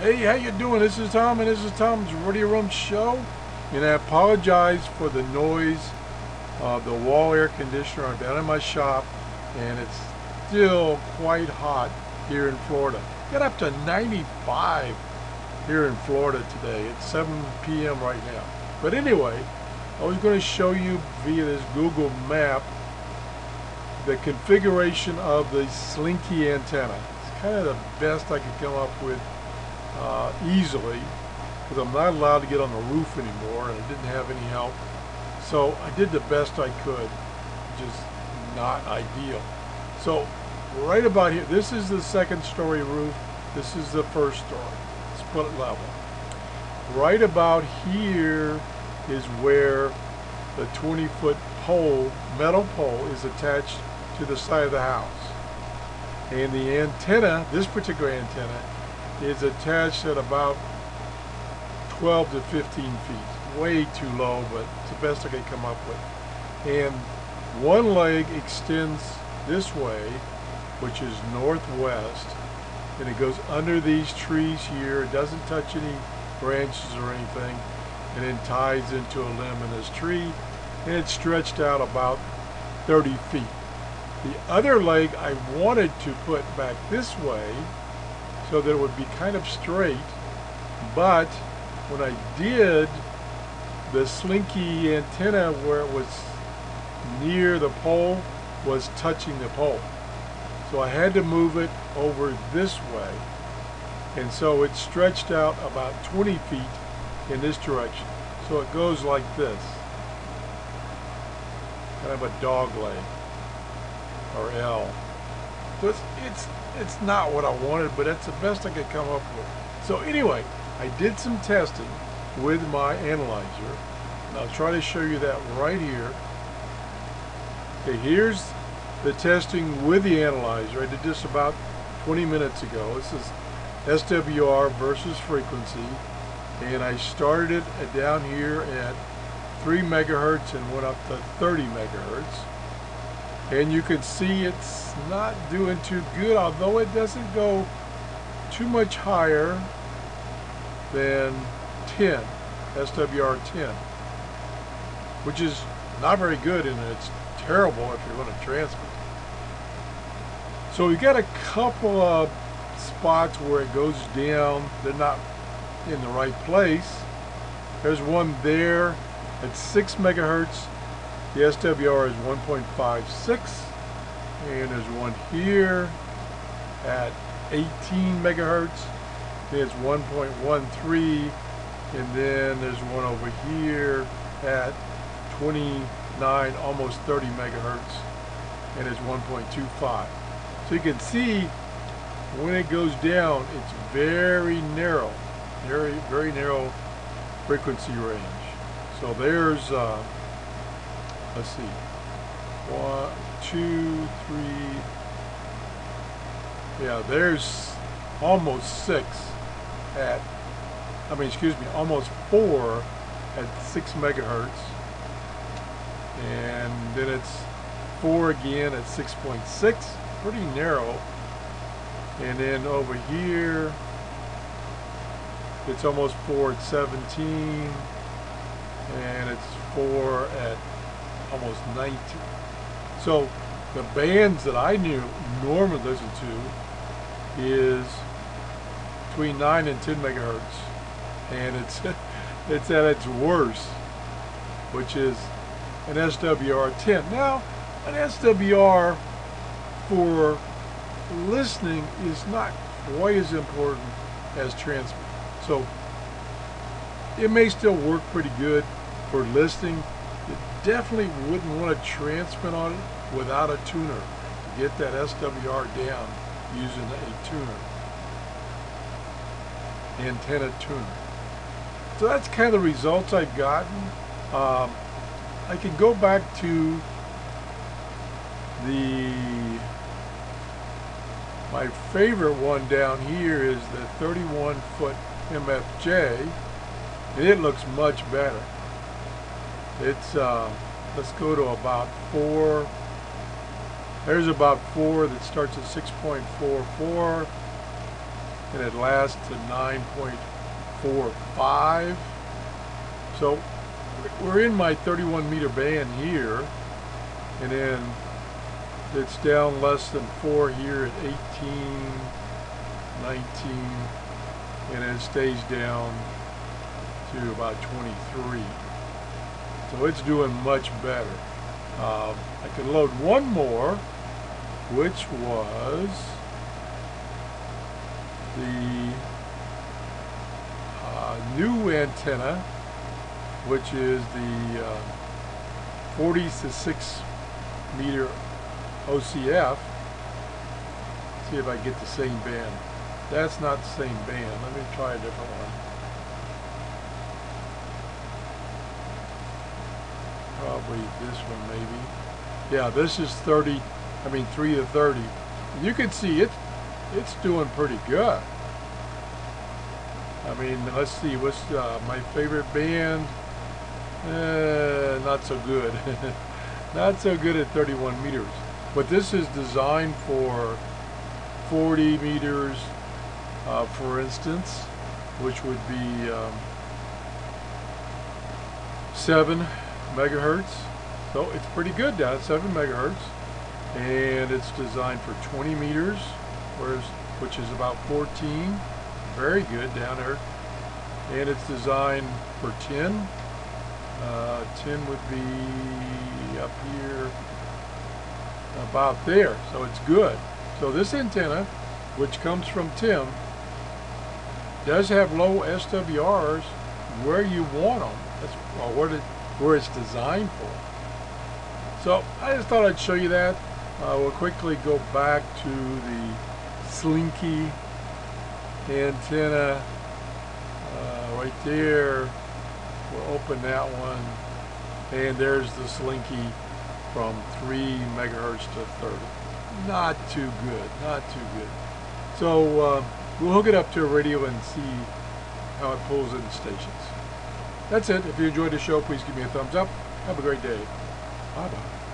Hey, how you doing? This is Tom, and this is Tom's Radio Room Show. And I apologize for the noise of the wall air conditioner. I'm down in my shop, and it's still quite hot here in Florida. Got up to 95 here in Florida today. It's 7 p.m. right now. But anyway, I was going to show you via this Google map the configuration of the Slinky antenna. It's kind of the best I could come up with easily, because I'm not allowed to get on the roof anymore and I didn't have any help. So I did the best I could, just not ideal. So right about here, this is the second story roof, this is the first story, split level. Right about here is where the 20-foot pole, metal pole, is attached to the side of the house. And the antenna, this particular antenna, is attached at about 12 to 15 feet. Way too low, but it's the best I could come up with. And one leg extends this way, which is northwest, and it goes under these trees here. It doesn't touch any branches or anything, and then ties into a limb in this tree, and it's stretched out about 30 feet. The other leg I wanted to put back this way so that it would be kind of straight, but when I did, the Slinky antenna where it was near the pole was touching the pole. So I had to move it over this way, and so it stretched out about 20 feet in this direction. So it goes like this, kind of a dog leg, or L. So it's not what I wanted, but that's the best I could come up with. So anyway, I did some testing with my analyzer, and I'll try to show you that right here. Okay, here's the testing with the analyzer. I did this about 20 minutes ago. This is SWR versus frequency, and I started it down here at 3 megahertz and went up to 30 megahertz. And you can see it's not doing too good, although it doesn't go too much higher than 10, SWR 10, which is not very good, and it's terrible if you're going to transmit. So we've got a couple of spots where it goes down. They're not in the right place. There's one there at 6 megahertz. The SWR is 1.56, and there's one here at 18 megahertz. There's 1.13, and then there's one over here at 29, almost 30 megahertz, and it's 1.25. So you can see when it goes down, it's very narrow, very, very narrow frequency range. So there's let's see, 1, 2, 3, yeah, there's almost 6 at, almost 4 at 6 megahertz, and then it's 4 again at 6.6, pretty narrow, and then over here, it's almost 4 at 17, and it's 4 at almost 19. So the bands that I normally listen to is between 9 and 10 megahertz, and it's at its worst, which is an SWR 10. Now, an SWR for listening is not quite as important as transmit. So it may still work pretty good for listening. You definitely wouldn't want to transmit on it without a tuner to get that SWR down using a tuner, antenna tuner. So that's kind of the results I've gotten. I can go back to my favorite one down here is the 31-foot MFJ, and it looks much better. It's let's go to about 4. There's about 4 that starts at 6.44, and it lasts to 9.45. So we're in my 31 meter band here, and then it's down less than 4 here at 18, 19, and it stays down to about 23. So it's doing much better. I could load one more, which was the new antenna, which is the 40 to 6 meter OCF. Let's see if I get the same band. That's not the same band. Let me try a different one. Probably this one, maybe. Yeah, this is 30. I mean, 3 to 30. You can see it's doing pretty good. I mean, let's see. What's my favorite band? Not so good. Not so good at 31 meters. But this is designed for 40 meters, for instance, which would be 7 megahertz. So it's pretty good down at 7 megahertz, and it's designed for 20 meters, which is about 14. Very good down there. And it's designed for 10. 10 would be up here, about there. So it's good. So this antenna, which comes from Tim, does have low SWRs where you want them. That's where it's designed for. So I just thought I'd show you that. We'll quickly go back to the Slinky antenna right there. We'll open that one, and there's the Slinky from 3 megahertz to 30. Not too good, not too good. So we'll hook it up to a radio and see how it pulls in the stations. That's it. If you enjoyed the show, please give me a thumbs up. Have a great day. Bye-bye.